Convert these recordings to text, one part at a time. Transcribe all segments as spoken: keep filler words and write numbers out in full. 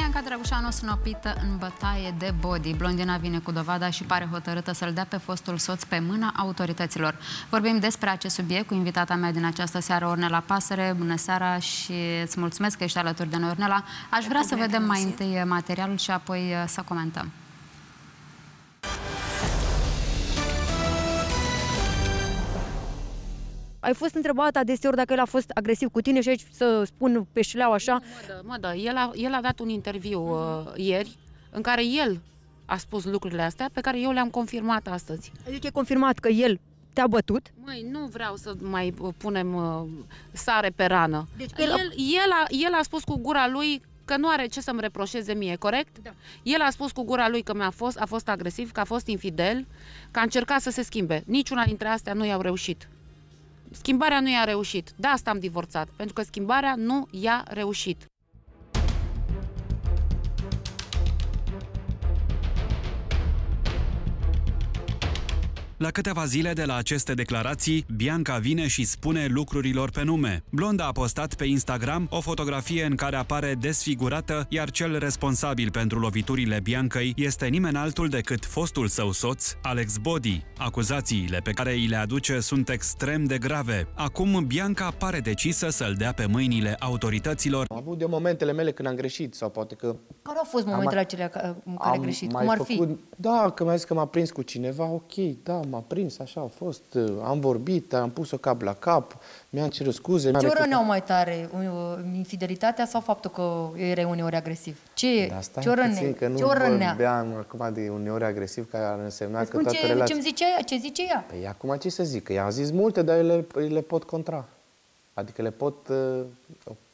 Bianca Drăgușanu snopită în bătaie de Bodi. Blondina vine cu dovada și pare hotărâtă să-l dea pe fostul soț pe mâna autorităților. Vorbim despre acest subiect cu invitata mea din această seară, Ornela Pasare. Bună seara și îți mulțumesc că ești alături de noi, Ornela. Aș vrea să vedem mai întâi materialul și apoi să comentăm. Ai fost întrebat adeseori dacă el a fost agresiv cu tine și aici să spun pe șleau așa? Nu, mă dă, mă dă. El, a, el a dat un interviu uh, ieri în care el a spus lucrurile astea pe care eu le-am confirmat astăzi. Adică e confirmat că el te-a bătut? Măi, nu vreau să mai punem uh, sare pe rană. Deci el, a... El, el, a, el a spus cu gura lui că nu are ce să-mi reproșeze mie, corect? Da. El a spus cu gura lui că mi-a fost, a fost agresiv, că a fost infidel, că a încercat să se schimbe. Niciuna dintre astea nu i-au reușit. Schimbarea nu i-a reușit. De asta am divorțat, pentru că schimbarea nu i-a reușit. La câteva zile de la aceste declarații, Bianca vine și spune lucrurilor pe nume. Blonda a postat pe Instagram o fotografie în care apare desfigurată, iar cel responsabil pentru loviturile Biancăi este nimeni altul decât fostul său soț, Alex Bodi. Acuzațiile pe care îi le aduce sunt extrem de grave. Acum, Bianca pare decisă să-l dea pe mâinile autorităților. Am avut de momentele mele când am greșit, sau poate că... Care au fost momentele acelea în care am greșit? Cum ar făcut... fi? Da, că mi-a zis că m-a prins cu cineva, ok, da. M-a prins, așa a fost, am vorbit, am pus-o cap la cap, mi-am cerut scuze. Ce răneau mai tare? Infidelitatea sau faptul că era uneori agresiv? Ce, da, stai ce puțin, că nu ce vorbeam acum de uneori agresiv, care ar însemna că toată ce, relația... Ce-mi zice ea? Ce zice ea? Păi acum ce să zic? Că i-am zis multe, dar eu le, le pot contra. Adică le pot,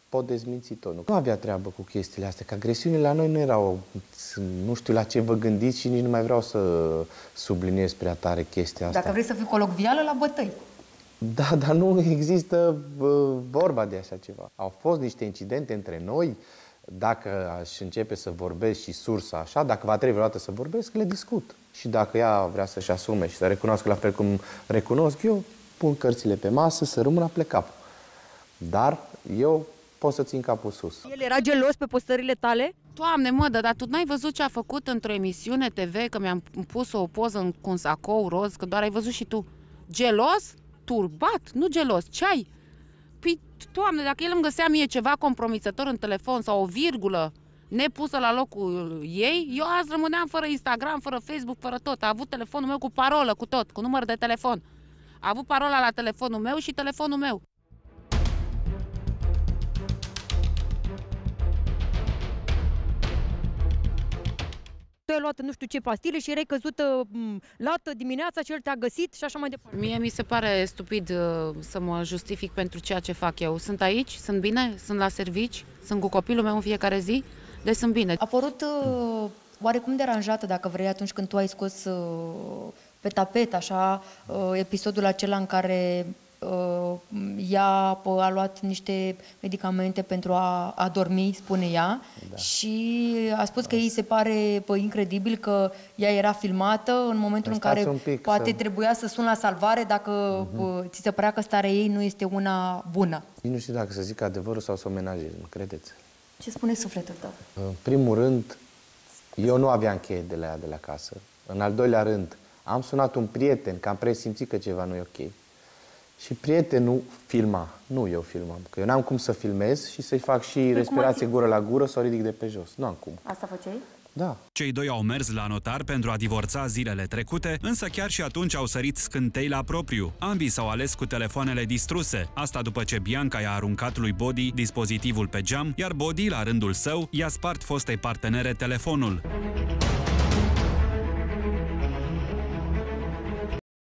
pot dezminți tot. Nu avea treabă cu chestiile astea, că agresiunile la noi nu erau... Nu știu la ce vă gândiți și nici nu mai vreau să subliniez prea tare chestia asta. Dacă vrei să fii colocvială, la bătăi. Da, dar nu există vorba de așa ceva. Au fost niște incidente între noi. Dacă aș începe să vorbesc și sursa așa, dacă va trebui vreodată să vorbesc, le discut. Și dacă ea vrea să-și asume și să recunoască la fel cum recunosc eu, pun cărțile pe masă, să rămână pe cap. Dar eu pot să țin capul sus. El era gelos pe postările tale? Doamne, mă, dar tu n-ai văzut ce a făcut într-o emisiune te ve, că mi-am pus o poză în, cu un sacou roz, că doar ai văzut și tu. Gelos? Turbat? Nu gelos. Ce ai? Păi, Doamne, dacă el îmi găsea mie ceva compromițător în telefon sau o virgulă nepusă la locul ei, eu azi rămâneam fără Instagram, fără Facebook, fără tot. A avut telefonul meu cu parolă, cu tot, cu număr de telefon. A avut parola la telefonul meu și telefonul meu. Tu ai luat nu știu ce pastile și erai căzută lată dimineața și el te-a găsit și așa mai departe. Mie mi se pare stupid să mă justific pentru ceea ce fac eu. Sunt aici, sunt bine, sunt la servici, sunt cu copilul meu în fiecare zi, deci sunt bine. A părut oarecum deranjată, dacă vrei, atunci când tu ai scos pe tapet așa episodul acela în care ea a luat niște medicamente pentru a, a dormi, spune ea, da. Și a spus că ei se pare pă, incredibil că ea era filmată în momentul în care pic, poate să... trebuia să sun la salvare dacă uh-huh. ți se părea că starea ei nu este una bună. Eu nu știu dacă să zic adevărul sau să o menajez, mă credeți? Ce spune sufletul tău? În primul rând, eu nu aveam cheie de la ea de la casă. În al doilea rând, am sunat un prieten că am presimțit că ceva nu e ok. Și prietenul filma, nu eu filmam, că eu n-am cum să filmez și să-i fac și respirație gură la gură, să o ridic de pe jos, nu am cum. Asta făceai? Da. Cei doi au mers la notar pentru a divorța zilele trecute, însă chiar și atunci au sărit scântei la propriu. Ambii s-au ales cu telefoanele distruse, asta după ce Bianca i-a aruncat lui Bodi dispozitivul pe geam, iar Bodi, la rândul său, i-a spart fostei partenere telefonul.